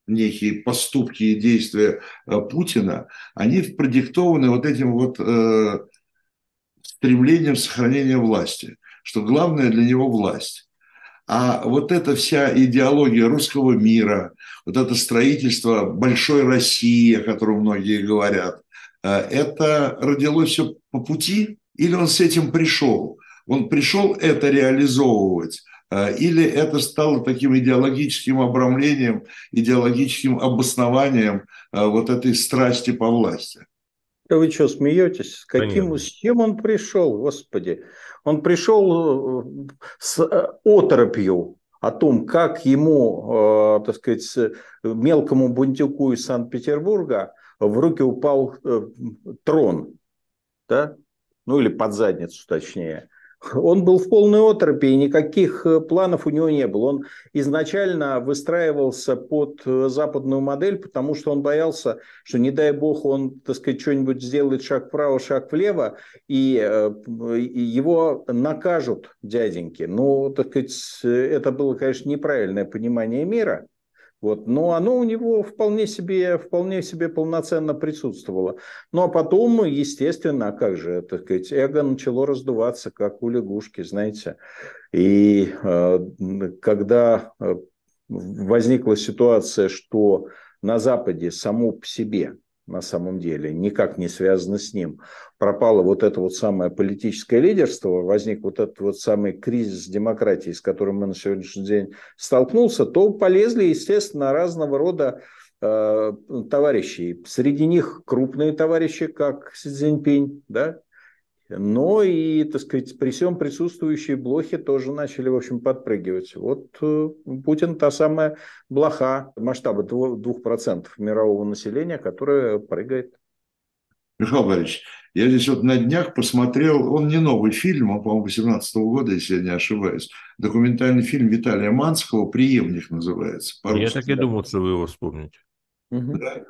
некие поступки и действия Путина, они продиктованы вот этим вот э, стремлением сохранения власти, что главное для него власть. А вот эта вся идеология русского мира, вот это строительство большой России, о котором многие говорят, это родилось все по пути или он с этим пришел? Он пришел это реализовывать или это стало таким идеологическим обрамлением, идеологическим обоснованием вот этой страсти по власти? Вы что, смеетесь? С каким, с чем он пришел, Господи? Он пришел с оторопью о том, как ему, так сказать, мелкому бунтюку из Санкт-Петербурга в руки упал трон, да? Ну или под задницу, точнее. Он был в полной оторопи, и никаких планов у него не было. Он изначально выстраивался под западную модель, потому что он боялся, что, не дай бог, он, так сказать, что-нибудь сделает шаг вправо, шаг влево, и его накажут дяденьки. Ну, так сказать, это было, конечно, неправильное понимание мира. Вот. Но оно у него вполне себе, вполне себе полноценно присутствовало. Ну, а потом, естественно, как же, так сказать, эго начало раздуваться, как у лягушки, знаете. И э, когда возникла ситуация, что на Западе само по себе, на самом деле, никак не связано с ним, пропало вот это вот самое политическое лидерство, возник вот этот вот самый кризис демократии, с которым мы на сегодняшний день столкнулся, то полезли, естественно, разного рода э, товарищи. Среди них крупные товарищи, как Си Цзиньпинь, да? Но и, так сказать, при всем присутствующие блохи тоже начали, в общем, подпрыгивать. Вот Путин та самая блоха масштаба двух процентов мирового населения, которая прыгает. Михаил Борисович, я здесь вот на днях посмотрел, он не новый фильм, он, по-моему, восемнадцатого года, если я не ошибаюсь, документальный фильм Виталия Манского «Приемник» называется. Я так и думал, что вы его вспомните. Угу. Да.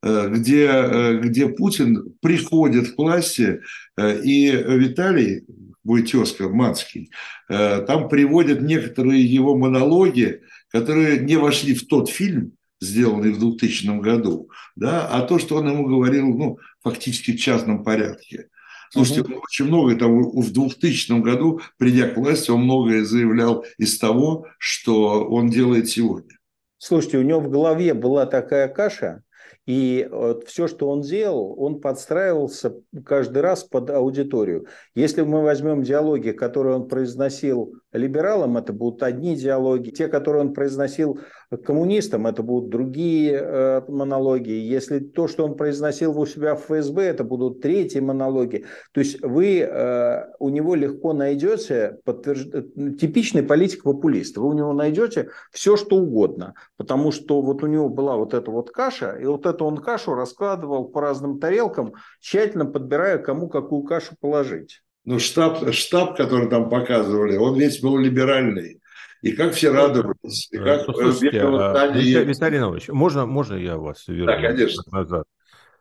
Где, где Путин приходит к власти, и Виталий, мой тезка Манский, там приводит некоторые его монологи, которые не вошли в тот фильм, сделанный в двухтысячном году, да, а то, что он ему говорил, ну, фактически в частном порядке. Слушайте, он очень много, там, в двухтысячном году, придя к власти, он многое заявлял из того, что он делает сегодня. Слушайте, у него в голове была такая каша, и все, что он делал, он подстраивался каждый раз под аудиторию. Если мы возьмем диалоги, которые он произносил либералам, это будут одни диалоги. Те, которые он произносил коммунистам, это будут другие монологи. Если то, что он произносил у себя в ФСБ, это будут третьи монологи. То есть вы у него легко найдете, подтвержд... типичный политик-популист, вы у него найдете все, что угодно. Потому что вот у него была вот эта вот каша, и вот это он кашу раскладывал по разным тарелкам, тщательно подбирая, кому какую кашу положить. Ну, штаб, штаб, который там показывали, он весь был либеральный. И как все радовались. И как... Слушайте, Виталий, Виталий Иванович, можно, можно я вас верну? Да, конечно. Назад?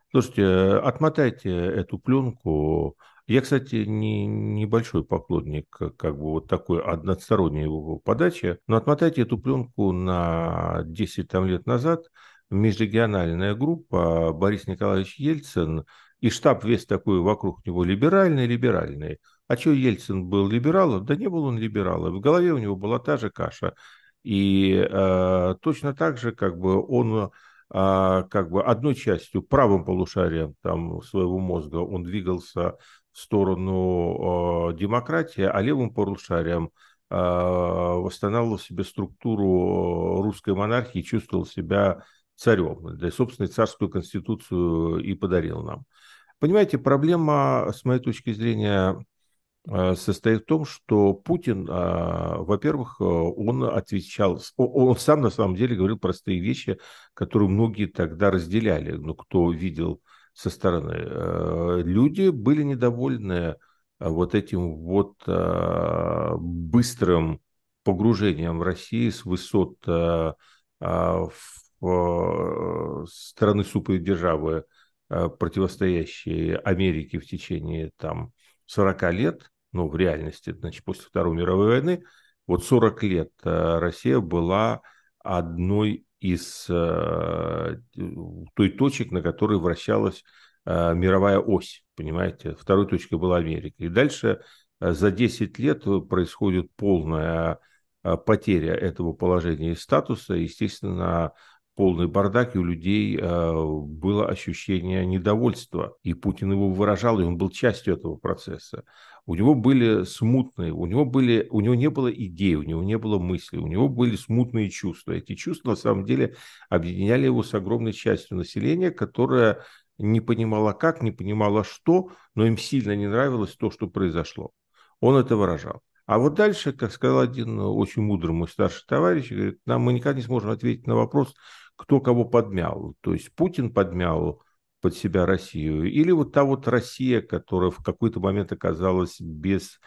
Слушайте, отмотайте эту пленку. Я, кстати, не, небольшой поклонник как бы вот такой односторонней его подачи, но отмотайте эту пленку на десять там лет назад. Межрегиональная группа, Борис Николаевич Ельцин, и штаб весь такой вокруг него либеральный, либеральный. А что Ельцин был либералом? Да не был он либералом. В голове у него была та же каша. И э, точно так же как бы он э, как бы одной частью, правым полушарием там, своего мозга он двигался в сторону э, демократии, а левым полушарием э, восстанавливал себе структуру русской монархии, чувствовал себя царем, да, собственно, царскую конституцию и подарил нам. Понимаете, проблема, с моей точки зрения, состоит в том, что Путин, во-первых, он отвечал, он сам на самом деле говорил простые вещи, которые многие тогда разделяли, ну, кто видел со стороны. Люди были недовольны вот этим вот быстрым погружением России с высот страны супердержавы, противостоящей Америке в течение там сорок лет, ну в реальности, значит, после Второй мировой войны, вот сорок лет Россия была одной из той точек, на которой вращалась мировая ось, понимаете, второй точкой была Америка. И дальше за десять лет происходит полная потеря этого положения и статуса, естественно, полный бардак, и у людей было ощущение недовольства, и Путин его выражал, и он был частью этого процесса. У него были смутные, у него, были, у него не было идей, у него не было мыслей, у него были смутные чувства. Эти чувства, на самом деле, объединяли его с огромной частью населения, которая не понимала как, не понимала что, но им сильно не нравилось то, что произошло. Он это выражал. А вот дальше, как сказал один очень мудрый мой старший товарищ, говорит, нам мы никогда не сможем ответить на вопрос, кто кого подмял. То есть Путин подмял под себя Россию, или вот та вот Россия, которая в какой-то момент оказалась без,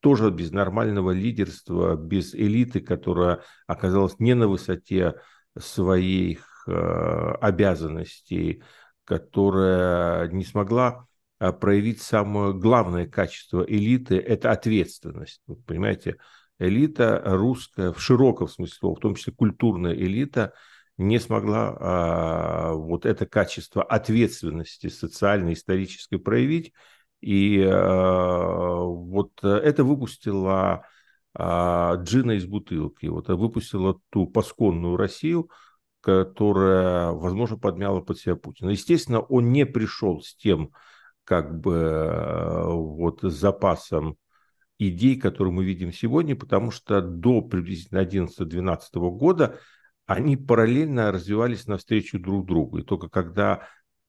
тоже без нормального лидерства, без элиты, которая оказалась не на высоте своих э, обязанностей, которая не смогла проявить самое главное качество элиты – это ответственность. Вы понимаете, элита русская, в широком смысле слова, в том числе культурная элита, не смогла а, вот это качество ответственности социально-исторической проявить. И а, вот это выпустило а, джина из бутылки, вот, выпустило ту пасконную Россию, которая, возможно, подмяла под себя Путина. Естественно, он не пришел с тем, как бы вот с запасом идей, которые мы видим сегодня, потому что до приблизительно одиннадцатого-двенадцатого года они параллельно развивались навстречу друг другу. И только когда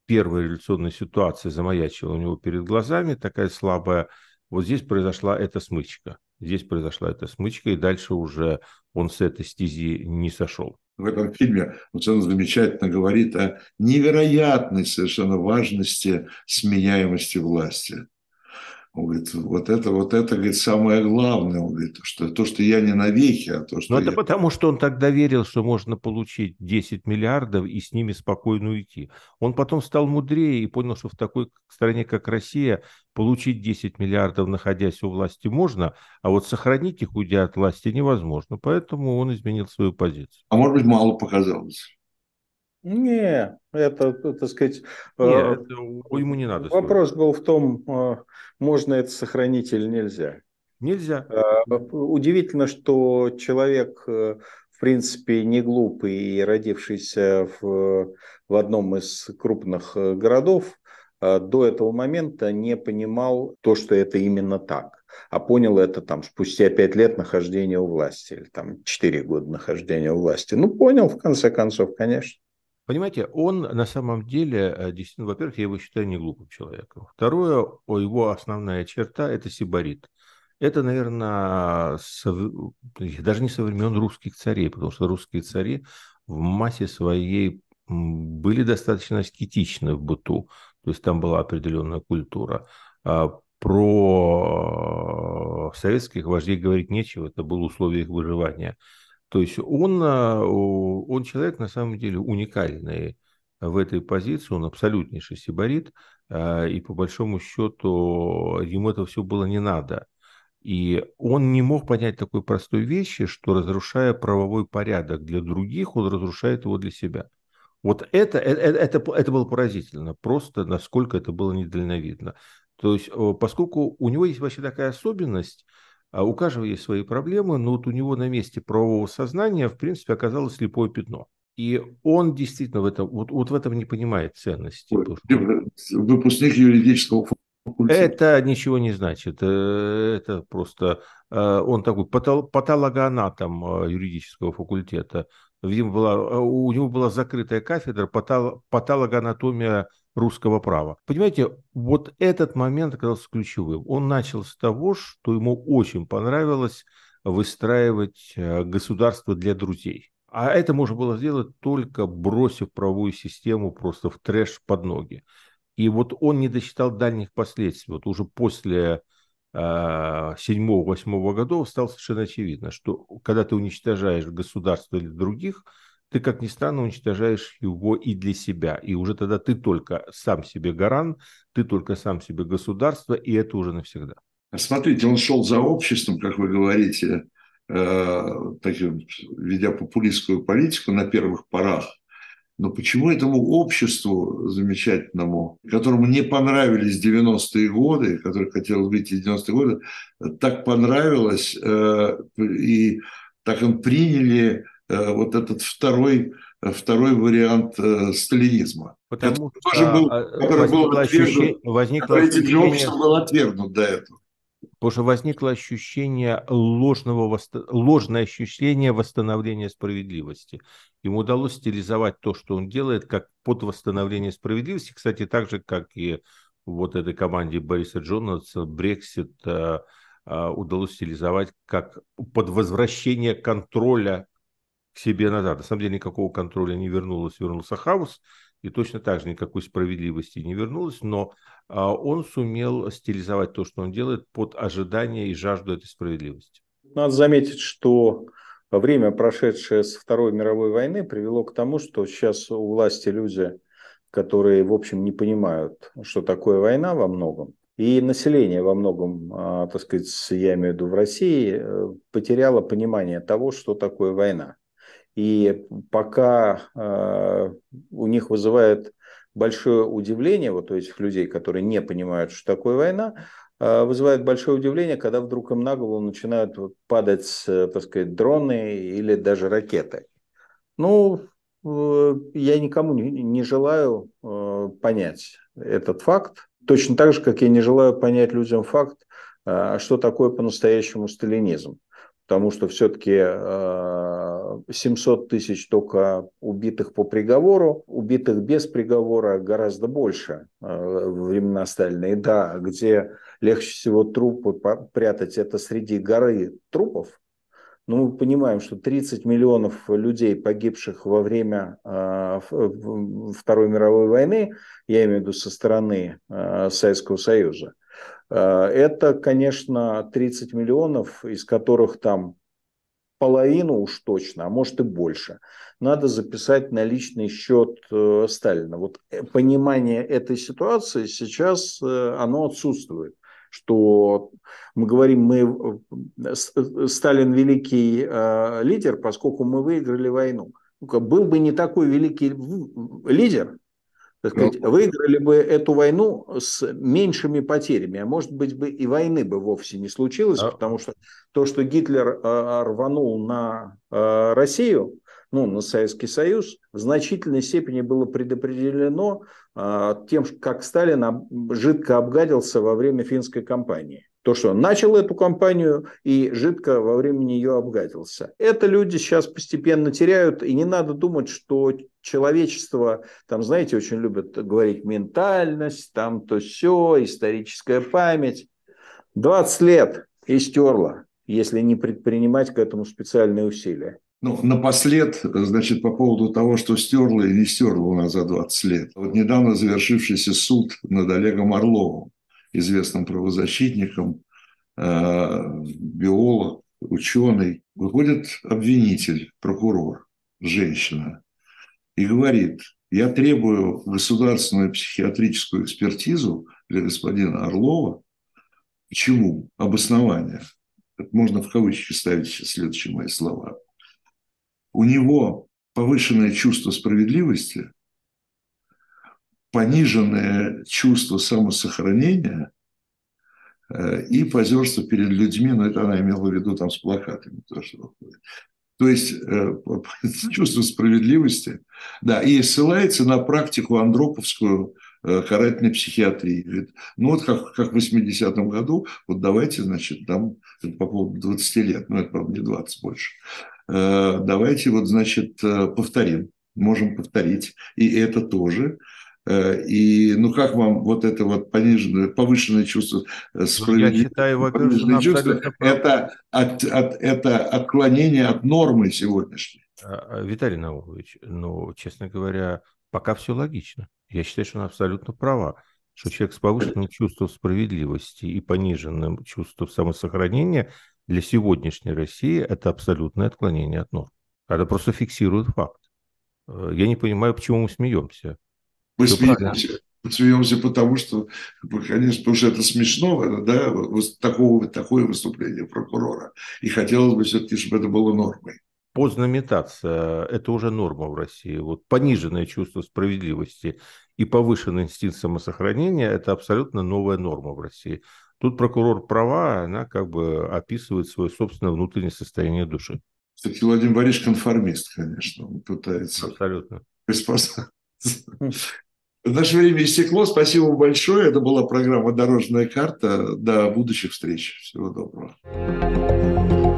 первая революционная ситуация замаячила у него перед глазами, такая слабая, вот здесь произошла эта смычка. Здесь произошла эта смычка, и дальше уже он с этой стези не сошел. В этом фильме он совершенно замечательно говорит о невероятной совершенно важности сменяемости власти. Он говорит, вот это, вот это, говорит, самое главное, он говорит, что то, что я не навеки, а то, что Но я... это потому, что он тогда верил, что можно получить десять миллиардов и с ними спокойно уйти. Он потом стал мудрее и понял, что в такой стране, как Россия, получить десять миллиардов, находясь у власти, можно, а вот сохранить их, уйдя от власти, невозможно. Поэтому он изменил свою позицию. А может быть, мало показалось? Не, это, так сказать, не, это ему не надо. Вопрос был в том, можно это сохранить или нельзя. Нельзя. Удивительно, что человек, в принципе, не глупый и родившийся в, в одном из крупных городов, до этого момента не понимал то, что это именно так. А понял это там спустя пять лет нахождения у власти, или там четыре года нахождения у власти. Ну, понял, в конце концов, конечно. Понимаете, он на самом деле, действительно, во-первых, я его считаю не глупым человеком. Второе, его основная черта – это сибарит. Это, наверное, со... даже не со времен русских царей, потому что русские цари в массе своей были достаточно аскетичны в быту. То есть там была определенная культура. Про советских вождей говорить нечего, это было условие их выживания. То есть он, он человек, на самом деле, уникальный в этой позиции, он абсолютнейший сибарит, и по большому счету ему это все было не надо. И он не мог понять такой простой вещи, что разрушая правовой порядок для других, он разрушает его для себя. Вот это, это, это, это было поразительно, просто насколько это было недальновидно. То есть поскольку у него есть вообще такая особенность, у каждого есть свои проблемы, но вот у него на месте правового сознания, в принципе, оказалось слепое пятно. И он действительно в этом, вот, вот в этом не понимает ценности. Выпускник юридического факультета. Это ничего не значит. Это просто он такой патологоанатом юридического факультета. Видимо, была, у него была закрытая кафедра патологоанатомия русского права. Понимаете, вот этот момент оказался ключевым. Он начал с того, что ему очень понравилось выстраивать государство для друзей. А это можно было сделать, только бросив правовую систему просто в трэш под ноги. И вот он не досчитал дальних последствий. Вот уже после седьмого-восьмого годов стало совершенно очевидно, что когда ты уничтожаешь государство или других, ты, как ни странно, уничтожаешь его и для себя. И уже тогда ты только сам себе гарант, ты только сам себе государство, и это уже навсегда. Смотрите, он шел за обществом, как вы говорите, э, таким, ведя популистскую политику на первых порах. Но почему этому обществу замечательному, которому не понравились девяностые годы, который хотел выйти из девяностые годы, так понравилось, э, и так им приняли э, вот этот второй, второй вариант э, сталинизма? Потому это что тоже был, который был отвергнут, возникло ощущение... был отвергнут до этого. Потому что возникло ощущение ложного, ложное ощущение восстановления справедливости. Ему удалось стилизовать то, что он делает, как под восстановление справедливости. Кстати, так же, как и вот этой команде Бориса Джонсона, Брексит удалось стилизовать как под возвращение контроля к себе назад. На самом деле никакого контроля не вернулось, вернулся хаос. И точно так же никакой справедливости не вернулось, но а, он сумел стилизовать то, что он делает, под ожидание и жажду этой справедливости. Надо заметить, что время, прошедшее со Второй мировой войны, привело к тому, что сейчас у власти люди, которые, в общем, не понимают, что такое война во многом. И население во многом, так сказать, я имею в виду в России, потеряло понимание того, что такое война. И пока э, у них вызывает большое удивление, вот у этих людей, которые не понимают, что такое война, э, вызывает большое удивление, когда вдруг им на голову начинают падать, так сказать, дроны или даже ракеты. Ну, э, я никому не, не желаю э, понять этот факт. Точно так же, как я не желаю понять людям факт, э, что такое по-настоящему сталинизм. Потому что все-таки семьсот тысяч только убитых по приговору, убитых без приговора гораздо больше во времена Сталина. И да, где легче всего трупы прятать, это среди горы трупов. Но мы понимаем, что тридцать миллионов людей, погибших во время Второй мировой войны, я имею в виду со стороны Советского Союза, это, конечно, тридцать миллионов, из которых там половину уж точно, а может и больше, надо записать на личный счет Сталина. Вот понимание этой ситуации сейчас, оно отсутствует. Что мы говорим, мы Сталин великий лидер, поскольку мы выиграли войну. Был бы не такой великий лидер, так сказать, ну, выиграли бы эту войну с меньшими потерями, а может быть бы и войны бы вовсе не случилось, да. Потому что то, что Гитлер э, рванул на э, Россию, ну, на Советский Союз, в значительной степени было предопределено э, тем, как Сталин об, жидко обгадился во время финской кампании. То, что он начал эту кампанию и жидко во время нее обгадился. Это люди сейчас постепенно теряют, и не надо думать, что человечество, там, знаете, очень любят говорить ментальность, там то все, историческая память. двадцать лет и стерла, если не предпринимать к этому специальные усилия. Ну, напослед, значит, по поводу того, что стерло и не стерло у нас за двадцать лет. Вот недавно завершившийся суд над Олегом Орловым, известным правозащитником, биолог, ученый. Выходит обвинитель, прокурор, женщина, и говорит: я требую государственную психиатрическую экспертизу для господина Орлова. Почему? Обоснование. Это можно в кавычки ставить сейчас следующие мои слова. У него повышенное чувство справедливости, пониженное чувство самосохранения и позерство перед людьми, но это она имела в виду там с плакатами. То, что... то есть чувство справедливости, да, и ссылается на практику андроповскую карательной психиатрии. Говорит, ну вот как, как в восьмидесятом году, вот давайте, значит, там по поводу двадцати лет, ну это, правда, не двадцать, больше, давайте вот, значит, повторим, можем повторить, и это тоже. И ну как вам вот это вот пониженное, повышенное чувство справедливости? Я считаю, во-первых, чувство, это, от, от, это отклонение от нормы сегодняшней. Виталий Наумович, ну, честно говоря, пока все логично. Я считаю, что она абсолютно права. что человек с повышенным чувством справедливости и пониженным чувством самосохранения для сегодняшней России это абсолютное отклонение от норм. Это просто фиксирует факт. Я не понимаю, почему мы смеемся. Мы Все смеемся. Правильно. Смеемся потому, что, конечно, потому что это смешно, да, вот такого, такое выступление прокурора. И хотелось бы все-таки, чтобы это было нормой. Поздно метаться – это уже норма в России. Вот пониженное чувство справедливости и повышенный инстинкт самосохранения – это абсолютно новая норма в России. Тут прокурор права, она как бы описывает свое собственное внутреннее состояние души. Все-таки Владимир Борисович конформист, конечно, он пытается. Абсолютно. Приспособиться. Наше время истекло. Спасибо большое. Это была программа «Дорожная карта». До будущих встреч. Всего доброго.